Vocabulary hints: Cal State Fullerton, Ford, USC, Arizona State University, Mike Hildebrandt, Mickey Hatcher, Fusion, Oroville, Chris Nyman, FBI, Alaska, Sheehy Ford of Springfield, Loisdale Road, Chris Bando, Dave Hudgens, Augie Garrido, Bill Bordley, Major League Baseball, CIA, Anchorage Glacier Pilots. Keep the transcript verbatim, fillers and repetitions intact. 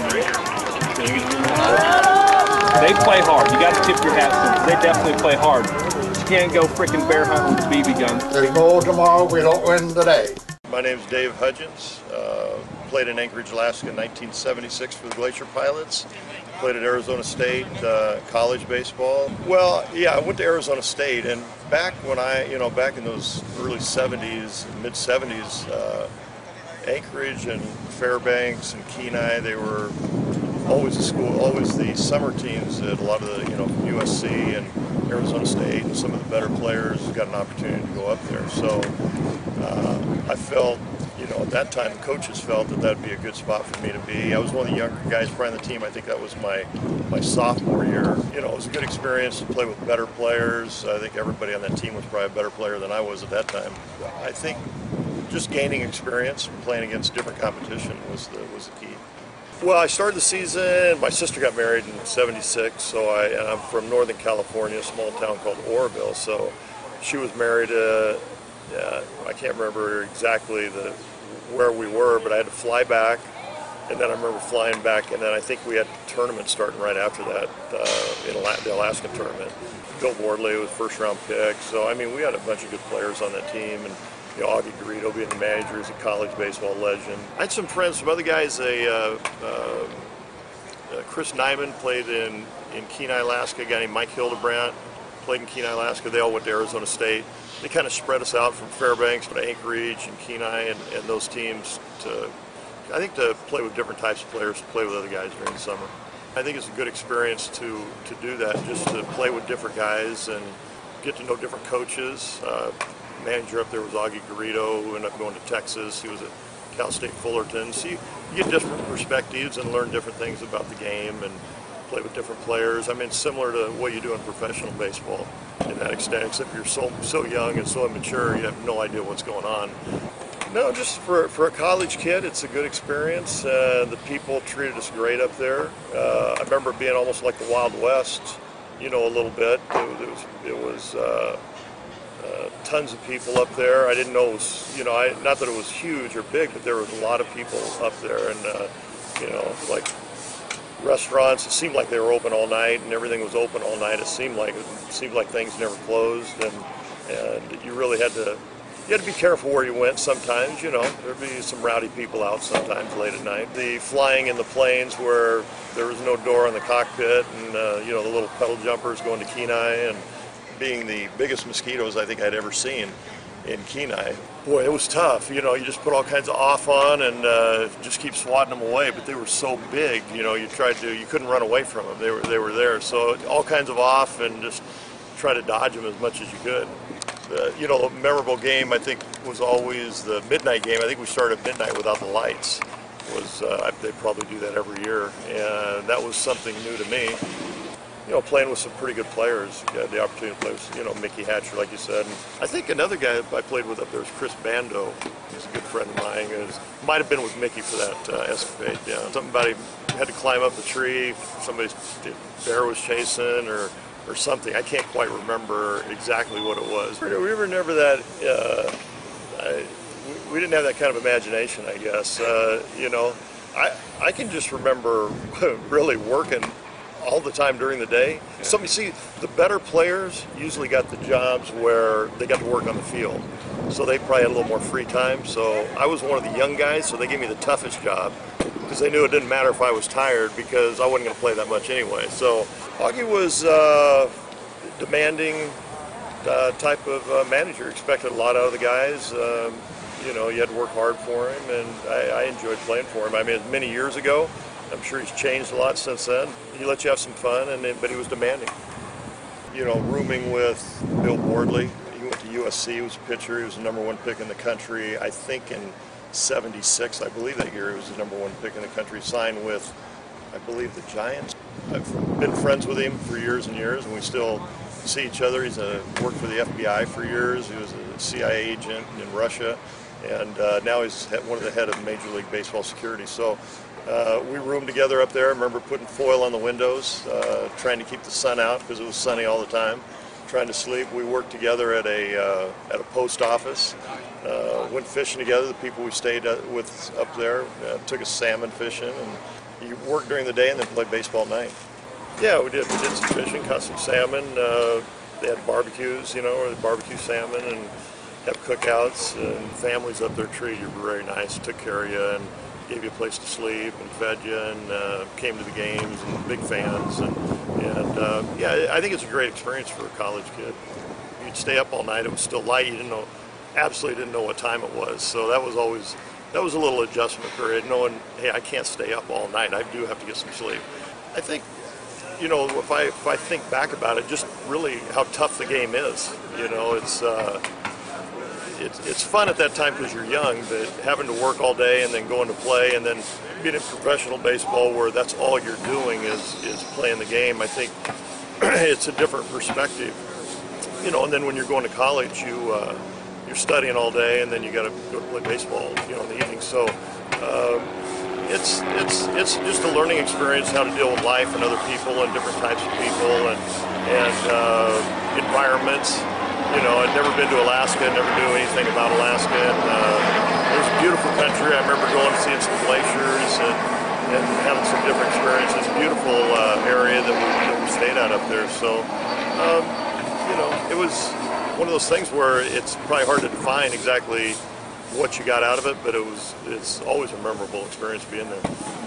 They play hard. You got to tip your hat to them. They definitely play hard. You can't go freaking bear hunting with B B guns. There's no tomorrow. We don't win today. My name's Dave Hudgens. Uh, played in Anchorage, Alaska in nineteen seventy-six for the Glacier Pilots. Played at Arizona State, uh, college baseball. Well, yeah, I went to Arizona State, and back when I, you know, back in those early seventies, mid-seventies, uh, Anchorage and Fairbanks and Kenai, they were always the school, always the summer teams that a lot of the, you know, U S C and Arizona State and some of the better players got an opportunity to go up there. So uh, I felt, you know, at that time the coaches felt that that would be a good spot for me to be. I was one of the younger guys probably on the team. I think that was my, my sophomore year. You know, it was a good experience to play with better players. I think everybody on that team was probably a better player than I was at that time. I think just gaining experience and playing against different competition was the, was the key. Well, I started the season, my sister got married in seventy-six, so I, and I'm from Northern California, a small town called Oroville, so she was married, uh, uh, I can't remember exactly the, where we were, but I had to fly back, and then I remember flying back, and then I think we had a tournament starting right after that, uh, in Ala- the Alaskan tournament. Bill Bordley was first round pick, so I mean, we had a bunch of good players on that team, and you know, Augie Garrido being the manager, he's a college baseball legend. I had some friends, some other guys, they, uh, uh, uh, Chris Nyman played in, in Kenai, Alaska, a guy named Mike Hildebrandt played in Kenai, Alaska. They all went to Arizona State. They kind of spread us out from Fairbanks to Anchorage and Kenai and, and those teams to, I think, to play with different types of players, to play with other guys during the summer. I think it's a good experience to, to do that, just to play with different guys and get to know different coaches. Uh, Manager up there was Augie Garrido, who ended up going to Texas. He was at Cal State Fullerton. So you, you get different perspectives and learn different things about the game and play with different players. I mean, similar to what you do in professional baseball in that extent, except you're so, so young and so immature, you have no idea what's going on. No, just for, for a college kid, it's a good experience. Uh, the people treated us great up there. Uh, I remember being almost like the Wild West, you know, a little bit. It, it was... It was uh, Uh, tons of people up there. I didn't know it was, you know, I, not that it was huge or big, but there was a lot of people up there, and uh, you know, like restaurants. It seemed like they were open all night, and everything was open all night. It seemed like it seemed like things never closed, and and you really had to you had to be careful where you went. Sometimes, you know, there'd be some rowdy people out sometimes late at night. The flying in the planes where there was no door in the cockpit, and uh, you know, the little pedal jumpers going to Kenai and. Being the biggest mosquitoes I think I'd ever seen in Kenai. Boy, it was tough. You know, you just put all kinds of off on and uh, just keep swatting them away, but they were so big, you know, you tried to, you couldn't run away from them. They were, they were there. So all kinds of off and just try to dodge them as much as you could. The, you know, the memorable game I think was always the midnight game. I think we started at midnight without the lights. Was uh, They probably do that every year. And that was something new to me. You know, playing with some pretty good players. You had the opportunity to play with, you know, Mickey Hatcher, like you said. And I think another guy I played with up there was Chris Bando. He's a good friend of mine. Was, might have been with Mickey for that uh, escapade. Yeah, something about he had to climb up a tree. Somebody's bear was chasing, or or something. I can't quite remember exactly what it was. We were never that. Uh, I, we didn't have that kind of imagination, I guess. Uh, you know, I I can just remember really working. All the time during the day. So you see, the better players usually got the jobs where they got to work on the field. So they probably had a little more free time. So I was one of the young guys, so they gave me the toughest job because they knew it didn't matter if I was tired because I wasn't going to play that much anyway. So Augie was uh, demanding uh, type of uh, manager, expected a lot out of the guys. Um, you know, you had to work hard for him, and I, I enjoyed playing for him. I mean, many years ago, I'm sure he's changed a lot since then. He let you have some fun, and then, but he was demanding. You know, rooming with Bill Bordley. He went to U S C, he was a pitcher, he was the number one pick in the country. I think in seventy-six, I believe that year, he was the number one pick in the country. Signed with, I believe, the Giants. I've been friends with him for years and years, and we still see each other. He's a, worked for the F B I for years. He was a C I A agent in Russia, and uh, now he's one of the head of Major League Baseball security. So. Uh, we roomed together up there. I remember putting foil on the windows, uh, trying to keep the sun out because it was sunny all the time, trying to sleep. We worked together at a, uh, at a post office, uh, went fishing together, the people we stayed with up there, uh, took us salmon fishing. And you worked during the day and then played baseball at night. Yeah, we did. We did some fishing, caught some salmon. Uh, they had barbecues, you know, or the barbecue salmon, and have cookouts. And families up there treated you very nice, took care of you, and gave you a place to sleep, and fed you, and uh, came to the games, and big fans. And, and uh, yeah, I think it's a great experience for a college kid. You'd stay up all night. It was still light. You didn't know, absolutely didn't know what time it was. So that was always, that was a little adjustment period, knowing, hey, I can't stay up all night. I do have to get some sleep. I think, you know, if I if I think back about it, just really how tough the game is. You know, it's uh, it's it's fun at that time because you're young, but having to work all day and then going to play and then being in professional baseball where that's all you're doing is is playing the game. I think it's a different perspective. You know, and then when you're going to college, you. Uh, You're studying all day, and then you got to go play baseball, you know, in the evening. So um, it's it's it's just a learning experience how to deal with life and other people and different types of people and and uh, environments. You know, I'd never been to Alaska, never knew anything about Alaska. And, uh, it was a beautiful country. I remember going and seeing some glaciers and, and having some different experiences. Beautiful uh, area that we, that we stayed at up there. So um, you know, it was. One of those things where it's probably hard to define exactly what you got out of it, but it was, it's always a memorable experience being there.